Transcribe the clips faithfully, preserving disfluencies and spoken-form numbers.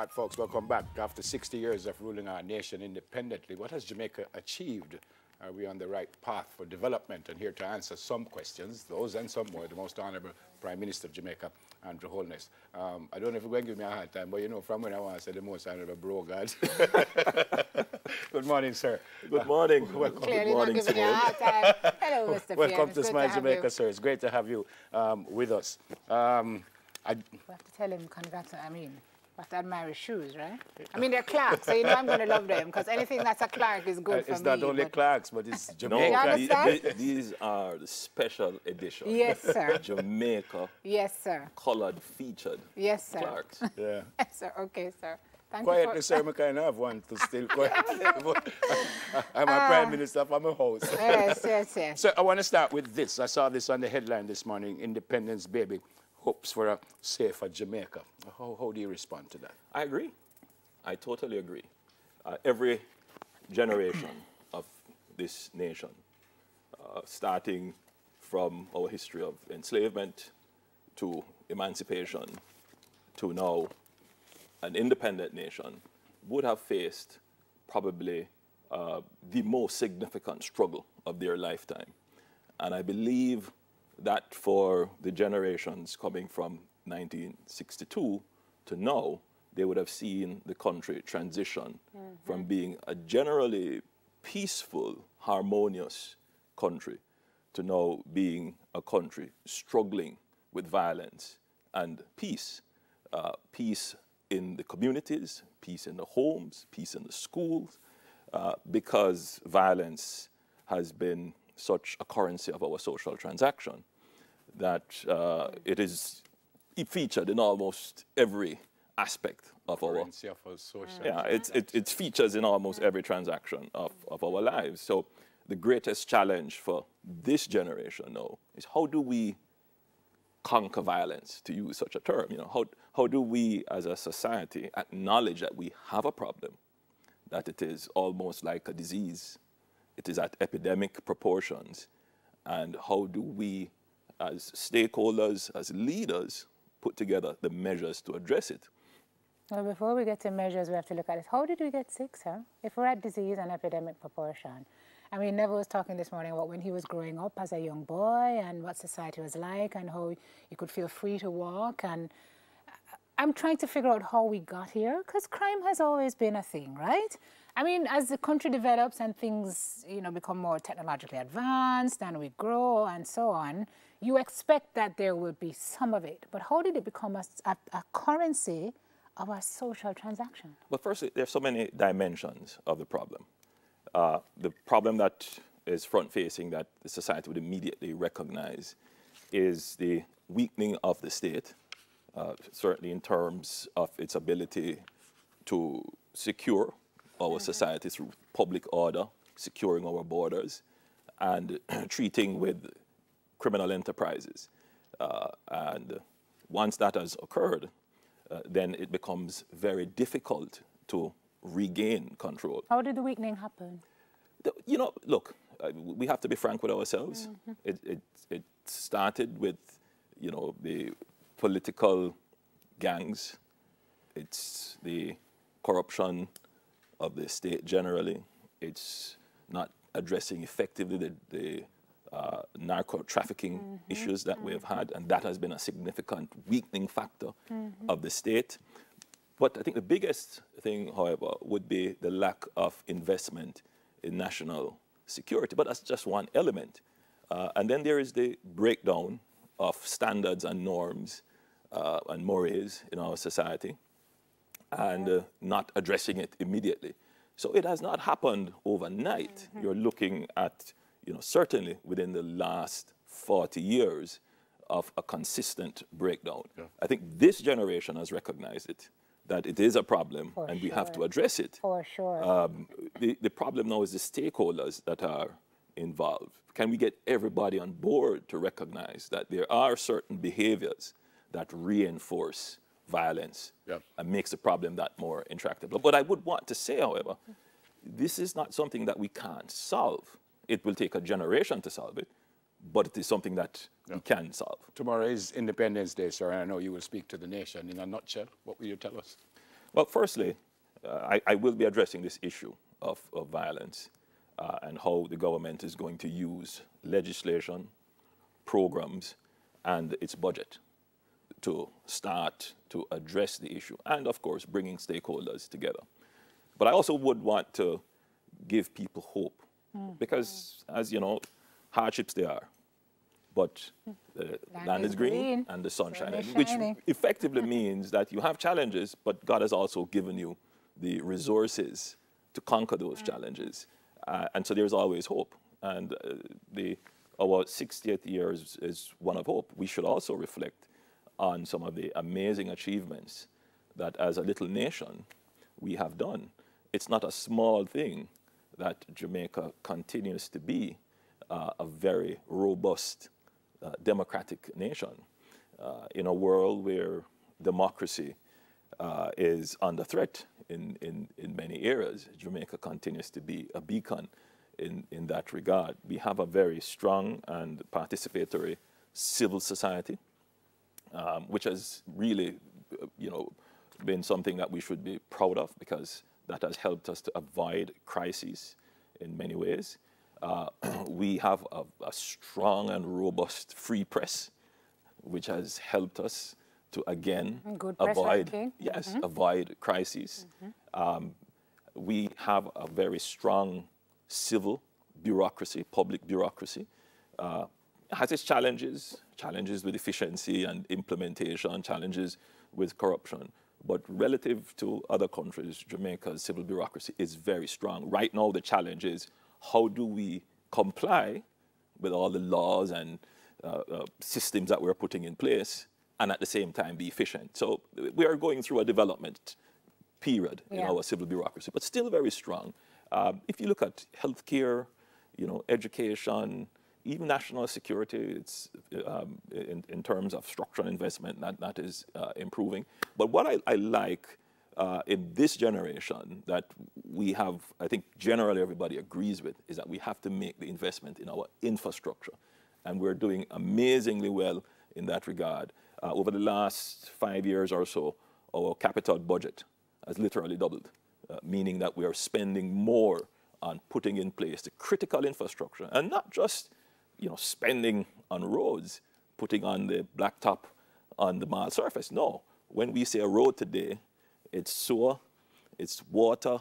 All right, folks, welcome back. After sixty years of ruling our nation independently, what has Jamaica achieved? Are we on the right path for development? And here to answer some questions, those and some more, the Most Honorable Prime Minister of Jamaica, Andrew Holness. Um, I don't know if you're going to give me a hard time, but you know, from when I want to say the Most Honorable Bro God. Good morning, sir. Good morning. Uh, welcome. Clearly good morning, not giving you a hard time. Hello, Mister Pierre. Welcome to Smile Jamaica, you. Sir. It's great to have you um, with us. Um, I we have to tell him congrats. I mean, I have to admire his shoes, right? I mean, they're Clarks, so you know I'm going to love them, because anything that's a Clark is good uh, for me. It's not only Clarks, but it's Jamaica. No, the, the, these are the special edition. Yes, sir. Jamaica. Yes, sir. Colored, featured. Yes, sir. Clarks. Yeah. Yes, sir. Okay, sir. Thank quietly, you sir, I kind of have one to still quiet. I'm a uh, prime minister, I'm a host. Yes, yes, yes. So I want to start with this. I saw this on the headline this morning, Independence Baby. Hopes for a safer Jamaica. How, how do you respond to that? I agree. I totally agree. Uh, every generation of this nation, uh, starting from our history of enslavement to emancipation to now an independent nation, would have faced probably uh, the most significant struggle of their lifetime. And I believe that for the generations coming from nineteen sixty-two to now, they would have seen the country transition mm-hmm. from being a generally peaceful, harmonious country to now being a country struggling with violence and peace. Uh, peace in the communities, peace in the homes, peace in the schools, uh, because violence has been such a currency of our social transaction that uh, it is it featured in almost every aspect of our, currency of our social yeah, it's, it, it features in almost every transaction of, of our lives. So the greatest challenge for this generation now is how do we conquer violence, to use such a term? You know, how, how do we as a society acknowledge that we have a problem, that it is almost like a disease? It is at epidemic proportions. And how do we, as stakeholders, as leaders, put together the measures to address it? Well, before we get to measures, we have to look at it. How did we get sick, sir? If we're at disease and epidemic proportion. I mean, Neville was talking this morning about when he was growing up as a young boy and what society was like and how you could feel free to walk. And I'm trying to figure out how we got here, because crime has always been a thing, right? I mean, as the country develops and things, you know, become more technologically advanced and we grow and so on, you expect that there will be some of it. But how did it become a, a, a currency of our social transaction? Well, first, there are so many dimensions of the problem. Uh, the problem that is front-facing that the society would immediately recognize is the weakening of the state, uh, certainly in terms of its ability to secure our society through public order, securing our borders, and treating with criminal enterprises. Uh, and once that has occurred, uh, then it becomes very difficult to regain control. How did the weakening happen? The, you know, look, uh, we have to be frank with ourselves. Mm-hmm. it, it, it started with, you know, the political gangs. It's the corruption of the state generally. It's not addressing effectively the, the uh, narco-trafficking mm-hmm. issues that mm-hmm. we have had, and that has been a significant weakening factor mm-hmm. of the state. But I think the biggest thing, however, would be the lack of investment in national security, but that's just one element. Uh, and then there is the breakdown of standards and norms uh, and mores in our society, and uh, not addressing it immediately. So it has not happened overnight. Mm-hmm. You're looking at, you know, certainly within the last forty years of a consistent breakdown. Yeah. I think this generation has recognized it, that it is a problem For and sure. we have to address it. For sure. Um, the, the problem now is the stakeholders that are involved. Can we get everybody on board to recognize that there are certain behaviors that reinforce violence yep. and makes the problem that more intractable. But I would want to say, however, this is not something that we can't solve. It will take a generation to solve it, but it is something that yep. we can solve. Tomorrow is Independence Day, sir, and I know you will speak to the nation. In a nutshell, what will you tell us? Well, firstly, uh, I, I will be addressing this issue of, of violence uh, and how the government is going to use legislation, programs, and its budget to start to address the issue, and of course bringing stakeholders together. But I also would want to give people hope, mm. because as you know, hardships they are, but the land, land is green, green and the sun shining, which effectively means that you have challenges, but God has also given you the resources to conquer those mm. challenges. Uh, and so there's always hope. And uh, the, our sixtieth year is, is one of hope. We should also reflect on some of the amazing achievements that as a little nation we have done. It's not a small thing that Jamaica continues to be uh, a very robust uh, democratic nation uh, in a world where democracy uh, is under threat in, in, in many areas. Jamaica continues to be a beacon in, in that regard. We have a very strong and participatory civil society, Um, which has really, you know, been something that we should be proud of, because that has helped us to avoid crises in many ways. Uh, we have a, a strong and robust free press, which has helped us to again Good avoid, press, yes, mm-hmm. avoid crises. Mm-hmm. um, we have a very strong civil bureaucracy, public bureaucracy. Uh, has its challenges, challenges with efficiency and implementation, challenges with corruption. But relative to other countries, Jamaica's civil bureaucracy is very strong. Right now, the challenge is how do we comply with all the laws and uh, uh, systems that we're putting in place, and at the same time be efficient. So we are going through a development period yeah. in our civil bureaucracy, but still very strong. Um, if you look at healthcare, you know, education, even national security, it's, um, in, in terms of structural investment, that, that is uh, improving. But what I, I like uh, in this generation that we have, I think generally everybody agrees with, is that we have to make the investment in our infrastructure. And we're doing amazingly well in that regard. Uh, over the last five years or so, our capital budget has literally doubled, uh, meaning that we are spending more on putting in place the critical infrastructure, and not just you know, spending on roads, putting on the blacktop on the mall surface. No, when we say a road today, it's sewer, it's water,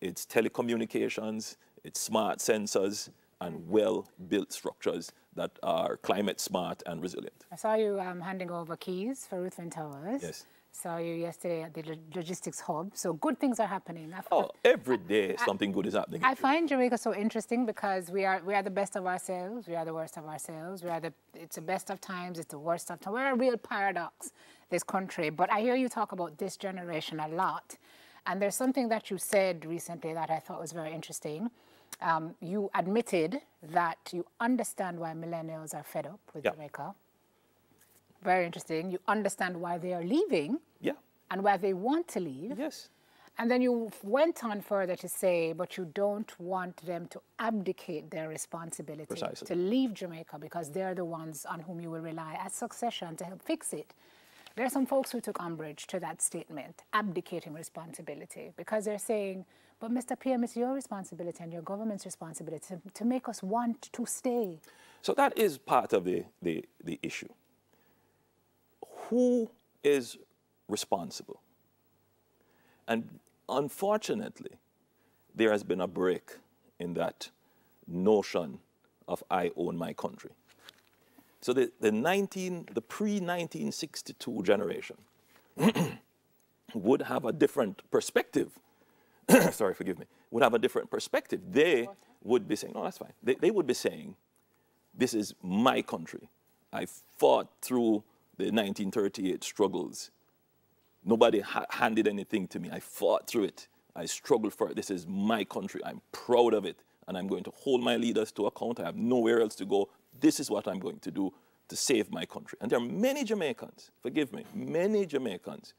it's telecommunications, it's smart sensors, and well-built structures that are climate smart and resilient. I saw you um, handing over keys for Ruthven Towers. Yes. Saw you yesterday at the logistics hub. So good things are happening. I've, oh, every day I, something good is happening. I find Jamaica so interesting because we are we are the best of ourselves. We are the worst of ourselves. We are the it's the best of times. It's the worst of times. We're a real paradox, this country. But I hear you talk about this generation a lot, and there's something that you said recently that I thought was very interesting. Um, you admitted that you understand why millennials are fed up with yeah. Jamaica. Very interesting. You understand why they are leaving yeah. and why they want to leave. Yes. And then you went on further to say, but you don't want them to abdicate their responsibility Precisely. To leave Jamaica, because they're the ones on whom you will rely as succession to help fix it. There are some folks who took umbrage to that statement, abdicating responsibility, because they're saying, but Mister P M, it's your responsibility and your government's responsibility to, to make us want to stay. So that is part of the, the, the issue. Who is responsible? And unfortunately, there has been a break in that notion of I own my country. So the, the, the pre nineteen sixty-two generation would have a different perspective. Sorry, forgive me. Would have a different perspective. They would be saying, no, that's fine. They, they would be saying, this is my country. I fought through the nineteen thirty-eight struggles. Nobody ha handed anything to me. I fought through it. I struggled for it. This is my country. I'm proud of it. And I'm going to hold my leaders to account. I have nowhere else to go. This is what I'm going to do to save my country. And there are many Jamaicans, forgive me, many Jamaicans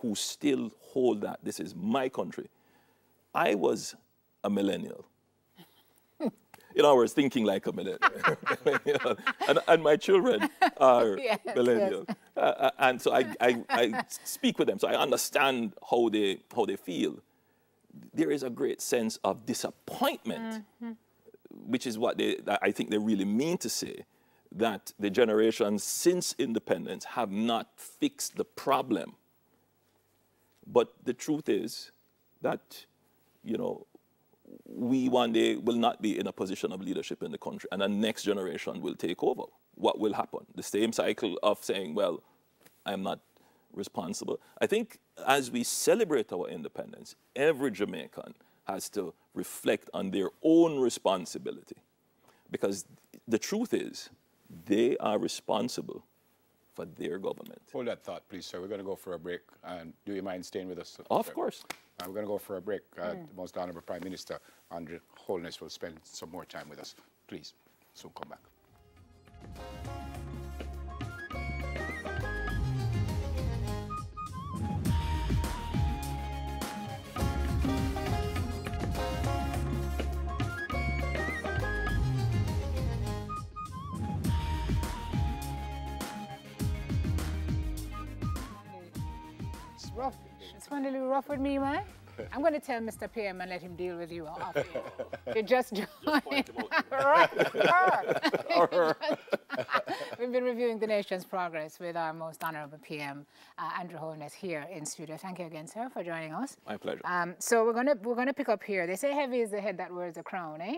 who still hold that. This is my country. I was a millennial. you know, I was thinking like a millennial. You know? and, and my children are yes, millennial. Yes. Uh, and so I, I, I speak with them, so I understand how they, how they feel. There is a great sense of disappointment, mm-hmm. which is what they, I think they really mean to say, that the generations since independence have not fixed the problem. But the truth is that, you know, we one day will not be in a position of leadership in the country, and the next generation will take over. What will happen? The same cycle of saying, well, I'm not responsible. I think as we celebrate our independence, every Jamaican has to reflect on their own responsibility, because the truth is they are responsible for their government. Hold that thought, please, sir. We're going to go for a break. And do you mind staying with us? Of sir? course. Uh, we're going to go for a break. Uh, mm. The Most Honorable Prime Minister, Andrew Holness, will spend some more time with us. Please, soon come back. Rough. It's going to be rough with me, man. I'm going to tell Mister P M and let him deal with you off here. You just joined. Right. Her. We've been reviewing the nation's progress with our Most Honorable P M, uh, Andrew Holness, here in studio. Thank you again, sir, for joining us. My pleasure. Um, so we're going to we're going to pick up here. They say heavy is the head that wears the crown, eh?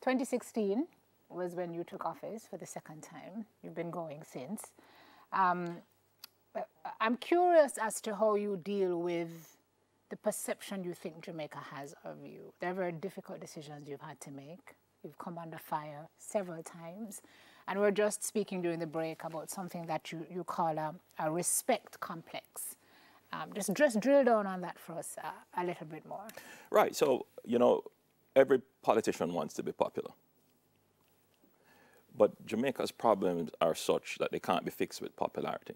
twenty sixteen was when you took office for the second time. You've been going since. Um, I'm curious as to how you deal with the perception you think Jamaica has of you. There are very difficult decisions you've had to make. You've come under fire several times. And we're just speaking during the break about something that you, you call a, a respect complex. Um, just, just drill down on that for us uh, a little bit more. Right. So, you know, every politician wants to be popular. But Jamaica's problems are such that they can't be fixed with popularity.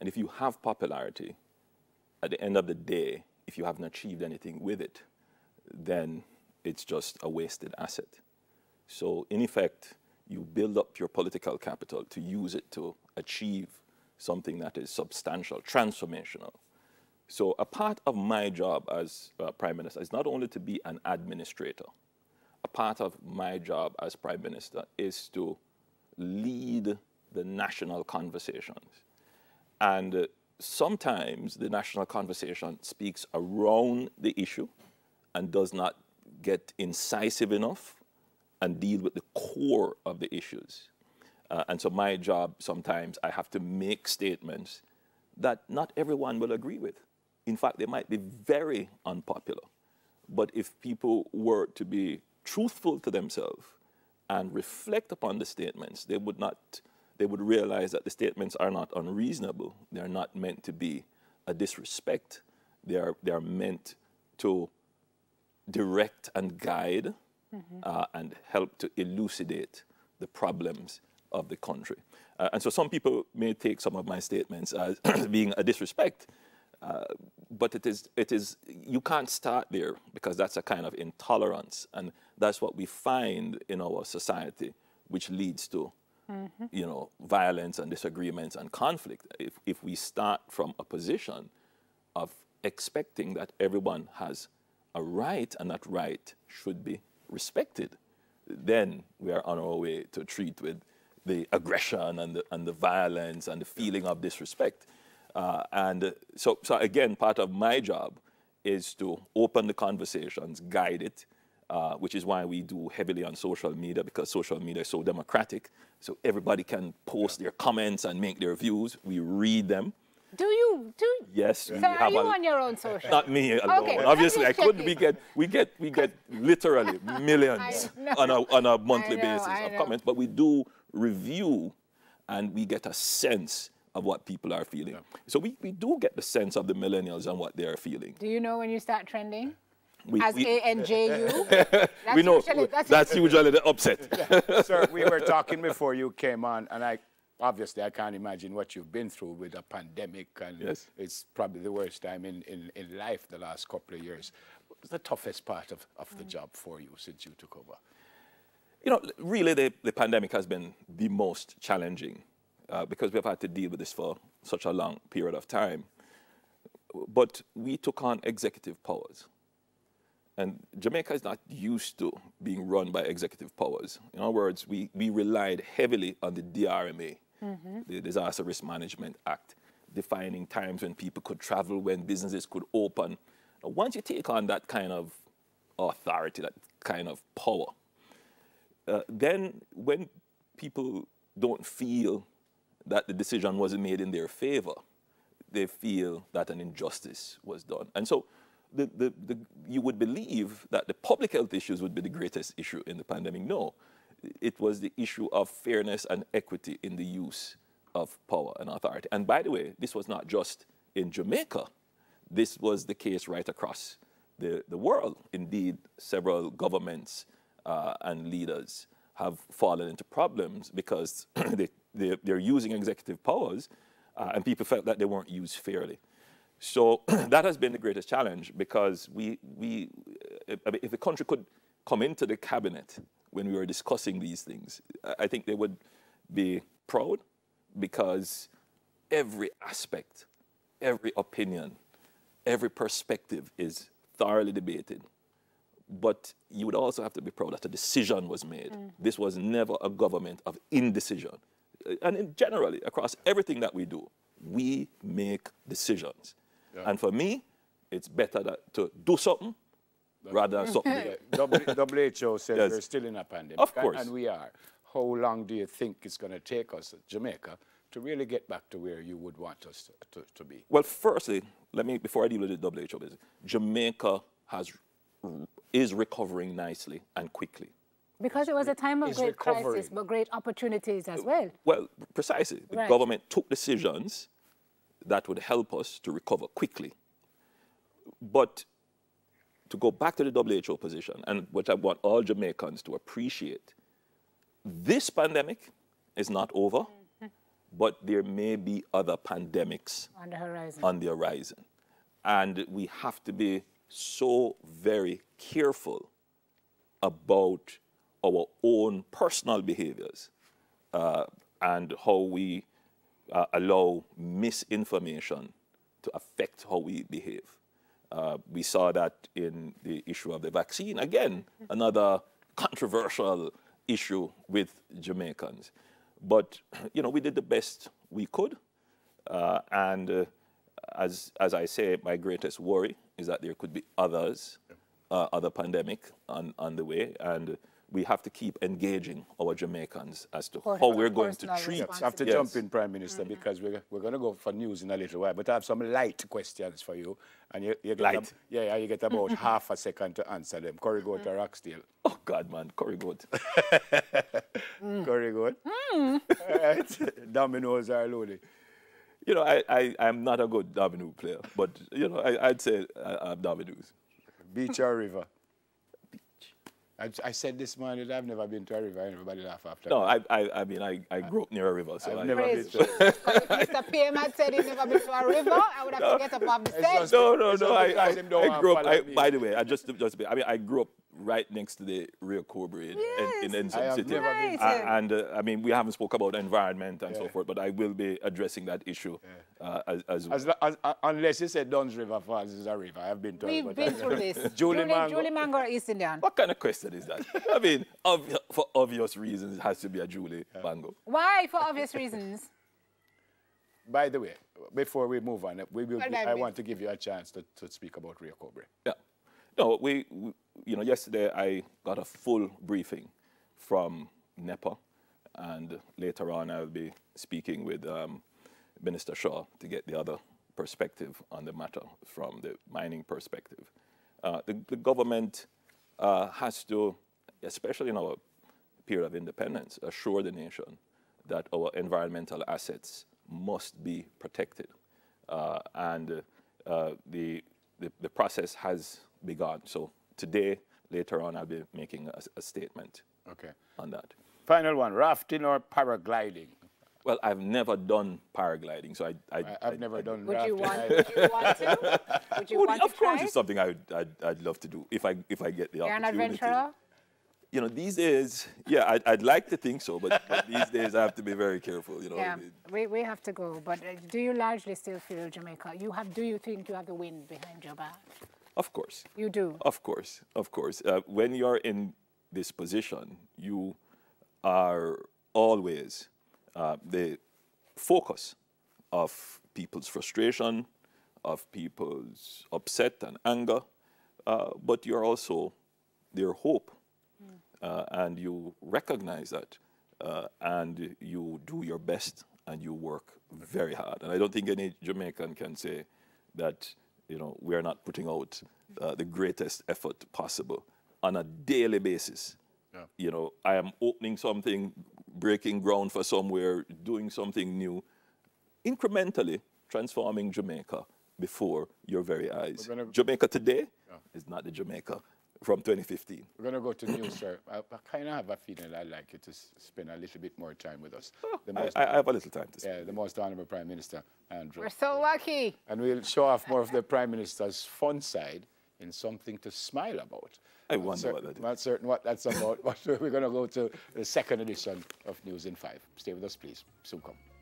And if you have popularity, at the end of the day, if you haven't achieved anything with it, then it's just a wasted asset. So in effect, you build up your political capital to use it to achieve something that is substantial, transformational. So a part of my job as uh, Prime Minister is not only to be an administrator. A part of my job as Prime Minister is to lead the national conversations. And uh, sometimes the national conversation speaks around the issue and does not get incisive enough and deal with the core of the issues. Uh, and so my job, sometimes I have to make statements that not everyone will agree with. In fact, they might be very unpopular. But if people were to be truthful to themselves and reflect upon the statements, they would not... they would realize that the statements are not unreasonable. They are not meant to be a disrespect. They are, they are meant to direct and guide mm-hmm. uh, and help to elucidate the problems of the country. Uh, and so some people may take some of my statements as being a disrespect, uh, but it is, it is, you can't start there, because that's a kind of intolerance. And that's what we find in our society, which leads to Mm-hmm. you know, violence and disagreements and conflict. If, if we start from a position of expecting that everyone has a right and that right should be respected, then we are on our way to treat with the aggression and the, and the violence and the feeling of disrespect. Uh, and so, so again, part of my job is to open the conversations, guide it, Uh, which is why we do heavily on social media, because social media is so democratic. So everybody can post their comments and make their views. We read them. Do you? Do you? Yes. Yeah. So are you a, on your own social? Not me alone. Okay, obviously, I couldn't. We get, we get, we get literally millions on a, on a monthly know, basis I of know. comments. But we do review, and we get a sense of what people are feeling. Yeah. So we, we do get the sense of the millennials and what they are feeling. Do you know when you start trending? We, As we, A N J U, that's, we know, usually, that's, that's usually the upset. Yeah. Sir, we were talking before you came on, and I obviously I can't imagine what you've been through with a pandemic, and yes. it's probably the worst time in, in, in life the last couple of years. What's the toughest part of, of mm. the job for you since you took over? You know, really the, the pandemic has been the most challenging uh, because we've had to deal with this for such a long period of time. But we took on executive powers. And Jamaica is not used to being run by executive powers. In other words, we, we relied heavily on the D R M A, mm-hmm. the Disaster Risk Management Act, defining times when people could travel, when businesses could open. Now, once you take on that kind of authority, that kind of power, uh, then when people don't feel that the decision wasn't made in their favor, they feel that an injustice was done. And so the, the, the, you would believe that the public health issues would be the greatest issue in the pandemic. No, it was the issue of fairness and equity in the use of power and authority. And by the way, this was not just in Jamaica. This was the case right across the, the world. Indeed, several governments uh, and leaders have fallen into problems because they, they, they're using executive powers uh, and people felt that they weren't used fairly. So that has been the greatest challenge because we, we, if the country could come into the cabinet when we were discussing these things, I think they would be proud because every aspect, every opinion, every perspective is thoroughly debated. But you would also have to be proud that a decision was made. Mm. This was never a government of indecision. And in generally, across everything that we do, we make decisions. Yeah. And for me, it's better that to do something That's rather than something. W H O says yes. we're still in a pandemic. Of course. And, and we are. How long do you think it's going to take us, Jamaica, to really get back to where you would want us to, to, to be? Well, firstly, let me, before I deal with the W H O business, Jamaica has, is recovering nicely and quickly. Because it was a time of great crisis, but great opportunities as well. Well, precisely. The right. government took decisions that would help us to recover quickly. But to go back to the W H O position, and what I want all Jamaicans to appreciate, this pandemic is not over, mm-hmm. but there may be other pandemics on the horizon. on the horizon. And we have to be so very careful about our own personal behaviors uh, and how we uh, allow misinformation to affect how we behave. Uh, we saw that in the issue of the vaccine. Again, another controversial issue with Jamaicans. But, you know, we did the best we could. Uh, and uh, as, as I say, my greatest worry is that there could be others, uh, other pandemic on, on the way. And we have to keep engaging our Jamaicans as to how we're going to treat. I have to yes. jump in, Prime Minister, mm-hmm. because we're, we're going to go for news in a little while. But I have some light questions for you. And you, you get light? A, yeah, you get about half a second to answer them. Curry goat mm-hmm. or oxtail? Oh, God, man, curry goat. mm. Curry goat? Mm. All right. Dominoes are loaded. You know, I, I, I'm not a good domino player, but, you know, I, I'd say I, I'm dominoes. Beach or river? I, I said this morning that I've never been to a river. Everybody laugh after. No, I, I, I mean, I, I grew up near a river, so I've I, never been to. Mister P M had said he'd never been to a river. I would have no. to get up off the stage. No, no, no. I, I, I grew up. I, by the way, I just, just. I mean, I grew up right next to the Rio Cobra in yes. in, in, in I have City. Never been to. I, and uh, I mean, we haven't spoken about environment and yeah. so forth, but I will be addressing that issue yeah. uh, as, as well. As, as, uh, unless you say Duns River Falls is a river, I've been to. We've it, been through this. Julie Mango. Julie Mango or East Indian. What kind of question is that? I mean, obvi for obvious reasons, it has to be a Julie yeah. Mango. Why for obvious reasons? By the way, before we move on, we will be, I want to give you a chance to, to speak about Rio Cobra. Yeah. No, we, we, you know, yesterday I got a full briefing from NEPA, and later on I'll be speaking with um, Minister Shaw to get the other perspective on the matter from the mining perspective. Uh, the, the government Uh, has to, especially in our period of independence, assure the nation that our environmental assets must be protected. Uh, and uh, the, the, the process has begun. So today, later on, I'll be making a, a statement okay. on that. Final one, rafting or paragliding? Well, I've never done paragliding, so I... I, I I've I, never I, done would rafting. You want, would you want to? Would you well, want of to course, try? It's something I would, I'd, I'd love to do if I, if I get the You're opportunity. You're an adventurer? you know, these days, yeah, I'd, I'd like to think so, but, but these days I have to be very careful, you know. Yeah, we, we have to go, but do you largely still feel Jamaica? You have, do you think you have the wind behind your back? Of course. You do? Of course, of course. Uh, when you're in this position, you are always uh, the focus of people's frustration, of people's upset and anger, uh, but you're also their hope. Mm. Uh, and you recognize that, uh, and you do your best, and you work very hard. And I don't think any Jamaican can say that, you know, we are not putting out uh, the greatest effort possible on a daily basis. Yeah. You know, I am opening something, breaking ground for somewhere, doing something new, incrementally transforming Jamaica before your very eyes. Jamaica today yeah. is not the Jamaica from twenty fifteen. We're going to go to news, sir. I, I kind of have a feeling I'd like you to spend a little bit more time with us. Oh, the most, I, I have a little time to spend. Yeah, the most honourable Prime Minister, Andrew. We're so lucky. And we'll show off more of the Prime Minister's fun side in something to smile about. I wonder certain, what that is. Not certain what that's about, but we're going to go to the second edition of News in Five. Stay with us, please. Soon come.